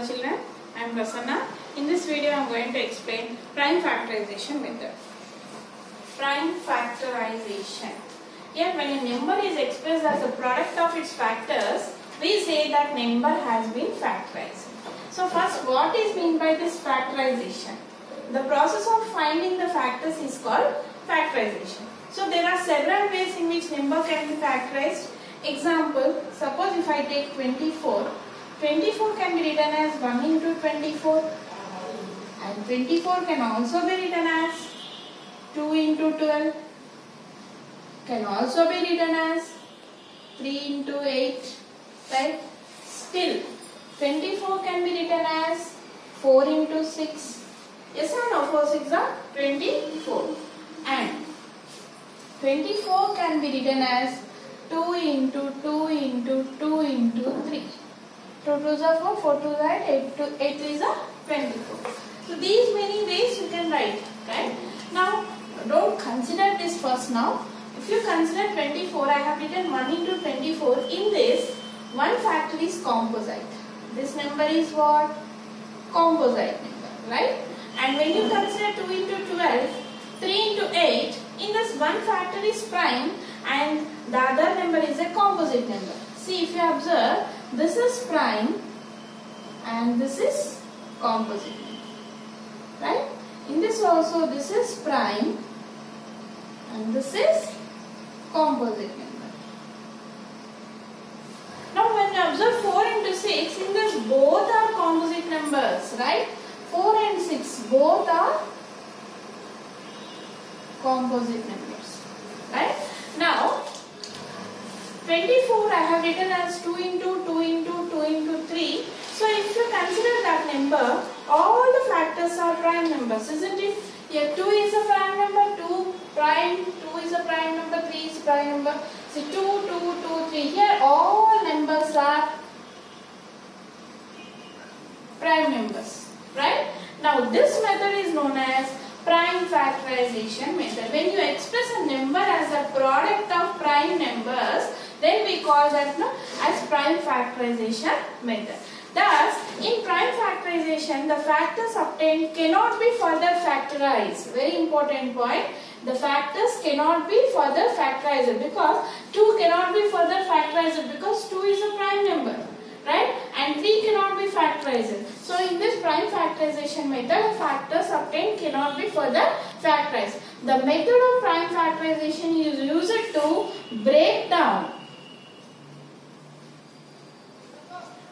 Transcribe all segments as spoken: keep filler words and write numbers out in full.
Hello children, I am Prasanna. In this video, I am going to explain prime factorization method. Prime factorization. Here, when a number is expressed as the product of its factors, we say that number has been factorized. So first, what is meant by this factorization? The process of finding the factors is called factorization. So there are several ways in which number can be factorized. Example, suppose if I take twenty-four. twenty-four can be written as one into twenty-four, and twenty-four can also be written as two into twelve, can also be written as three into eight, right? Still, twenty-four can be written as four into six, yes or no? four sixes are twenty-four, and twenty-four can be written as two into two into two into three. two twos are four, four twos are eight, eight threes are twenty-four. So these many ways you can write, right? Now, don't consider this first now. If you consider twenty-four, I have written one into twenty-four. In this, one factor is composite. This number is what? Composite number, right? And when you consider two into twelve, three into eight, in this one factor is prime and the other number is a composite number. See, if you observe, this is prime and this is composite, right? In this also, this is prime and this is composite number. Now when you observe four into six, in this both are composite numbers, right? four and six both are composite numbers, right? Now twenty-four I have written as two into two into two into three. So if you consider that number, all the factors are prime numbers, isn't it? Here two is a prime number, two prime, two is a prime number, three is a prime number. See, two, two, two, three. Here all numbers are prime numbers, right? Now this method is known as prime factorization method. When you express a number as a product of prime numbers, then we call that no, as prime factorization method. Thus, in prime factorization, the factors obtained cannot be further factorized. Very important point. The factors cannot be further factorized because two cannot be further factorized because two is a prime number, right? And three cannot be factorized. So in this prime factorization method, factors obtained cannot be further factorized. The method of prime factorization is used to break down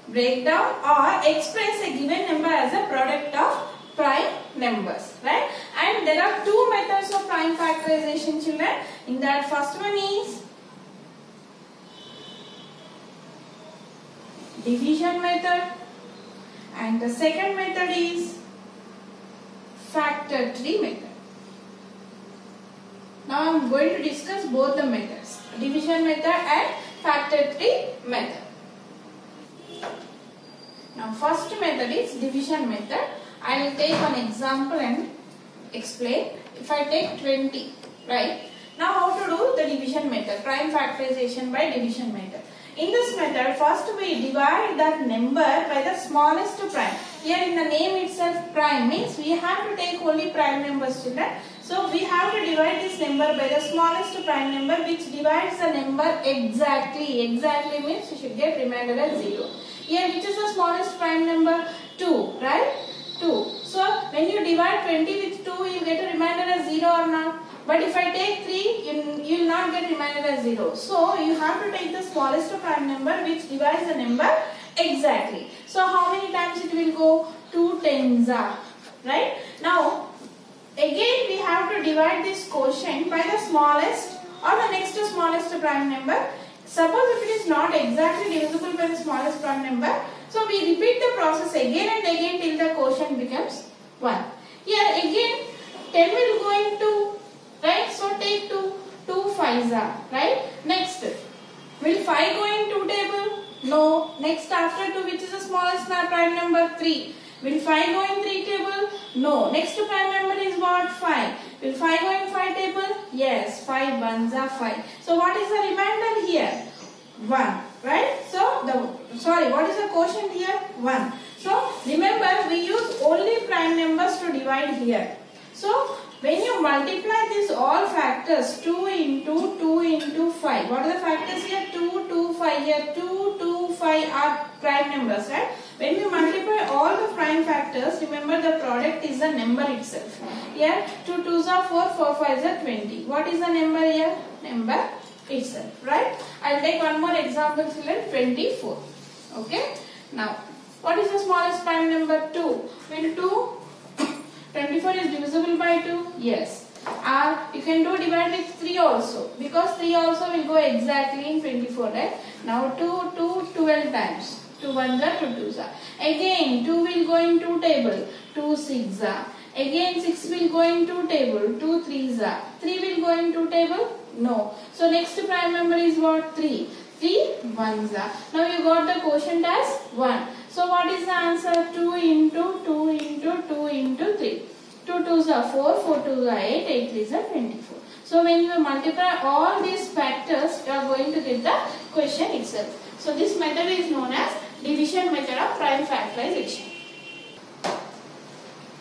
break down or express a given number as a product of prime numbers, right? And there are two methods of prime factorization, children. In that, first one is division method and the second method is factor tree method. Now I am going to discuss both the methods, division method and factor tree method. Now first method is division method. I will take one example and explain. If I take twenty, right? Now how to do the division method, prime factorization by division method. In this method, first we divide that number by the smallest prime. Here in the name itself, prime means we have to take only prime numbers, children. So we have to divide this number by the smallest prime number, which divides the number exactly. Exactly means you should get remainder as zero. Here, which is the smallest prime number? two, right? two. So, when you divide twenty with two, you get a remainder as zero or not. But if I take three, you will not get remainder as zero. So, you have to take the smallest prime number which divides the number exactly. So, how many times it will go? two tens are, right? Now, again we have to divide this quotient by the smallest or the next to smallest prime number. Suppose if it is not exactly divisible by the smallest prime number, so we repeat the process again and again till the quotient becomes one. Here again ten will go into, right? So take two, two fives are, right? Next, will five go in two table? No. Next, after two, which is the smallest prime number? three. Will five go in three table? No. Next prime number is what? five. Will five go in five table? Yes. five ones are five. So what is the remainder here? one, right? So the sorry, what is the quotient here? one. So divide here. So when you multiply this all factors, two into two into five. What are the factors here? Two, two, five here. Two, two, five are prime numbers, right? When we multiply all the prime factors, remember the product is the number itself. Here two twos are four, four fives are twenty. What is the number here? Number itself, right? I'll take one more example, children. Twenty-four. Okay. Now, what is the smallest prime number? Two. Will two twenty-four is divisible by two? Yes. Or you can do divide with three also, because three also will go exactly in twenty-four, right? Now two, two, twelve times. two ones are, two twos are. Again two will go in two table. two six are. Again six will go in two table. two threes are. three will go in two table? No. So next prime number is what? three. three ones are. Now you got the quotient as one. So what is the answer? two into two into two into three. two twos are four, four twos are eight, eight threes are twenty-four. So when you multiply all these factors, you are going to get the quotient itself. So this method is known as division method of prime factorization.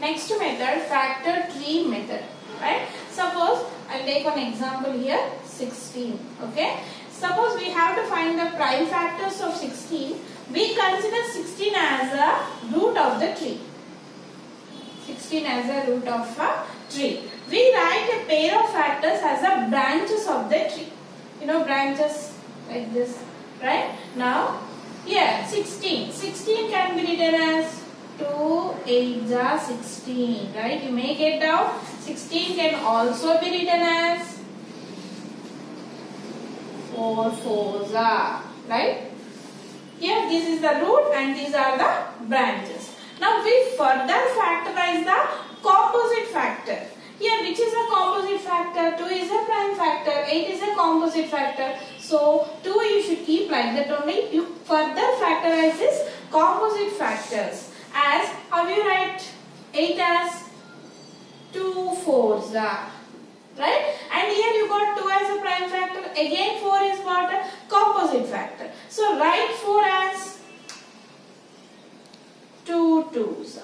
Next method, factor tree method, right? Suppose I will take one example here, sixteen, okay? Suppose we have to find the prime factors of sixteen. We consider sixteen as a root of the tree. sixteen as a root of a tree. We write a pair of factors as a branches of the tree. You know, branches like this, right? Now, yeah, sixteen. sixteen can be written as two, eight are sixteen, right? You may get down. sixteen can also be written as four fours are, right? Here this is the root and these are the branches. Now we further factorize the composite factor. Here which is a composite factor? two is a prime factor, eight is a composite factor. So two you should keep like that only. You further factorize this composite factors as, how you write eight as? two fours are, right? And here you got two as a prime factor. Again four is what? A composite factor. So write four as two twos,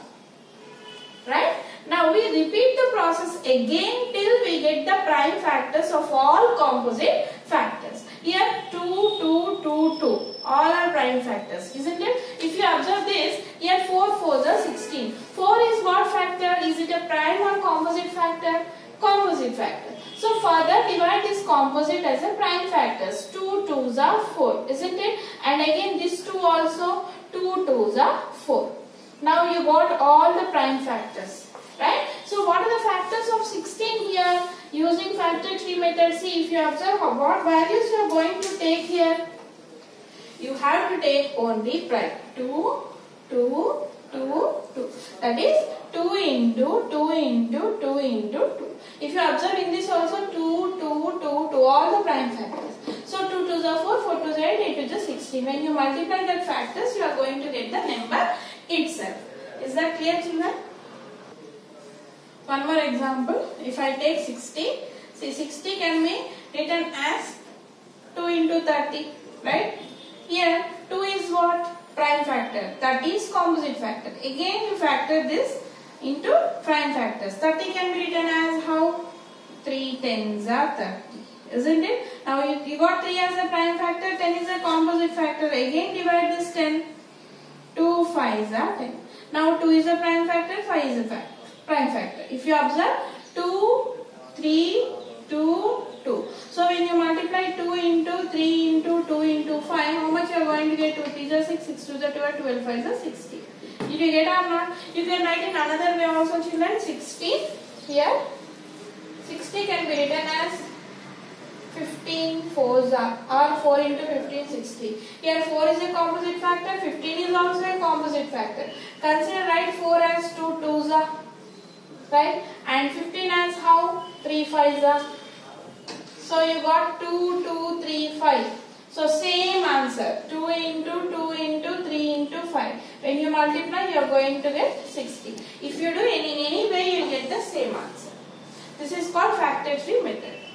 right? Now we repeat the process again till we get the prime factors of all composite factors. Here two, two, two, two, all are prime factors, isn't it? If you observe this, here four fours are sixteen. four is what factor? Is it a prime or composite factor? Composite factor. So further divide this composite as a prime factors. two twos are four, isn't it? And again this two also, two twos are four. Now you got all the prime factors, right? So what are the factors of sixteen here? Using factor tree method, see if you observe what values you are going to take here. You have to take only prime. two, two, two, two. That is two into two into two into two. If you observe in this also, two, two, two, two, all the prime factors. So two twos are four, four twos are eight, eight twos are sixteen. When you multiply that factors, you are going to get the number itself. Is that clear, children? One more example. If I take sixty, see sixty can be written as two into thirty, right? Here two is what? Prime factor. thirty is composite factor. Again you factor this into prime factors. thirty can be written as how? three tens are thirty. Isn't it? Now you, you got three as a prime factor, ten is a composite factor. Again divide this ten. two fives are ten. Now two is a prime factor, five is a factor, prime factor. If you observe, two, three, two, two. So when you multiply two into three into two into five, how much you are going to get? two threes are six, six twos are twelve, twelve fives are sixty. Did you get or not? You can write in another way also, children. sixty here. sixty can be written as fifteen fours are, or four into fifteen, sixty. Here four is a composite factor, fifteen is also a composite factor. Consider, write four as two twos are, right? And fifteen as how? three fives are. So you got two, two, three, five. So same answer, two into two into three into five. When you multiply, you are going to get sixty. If you do in any way, you will get the same answer. This is called factor tree method.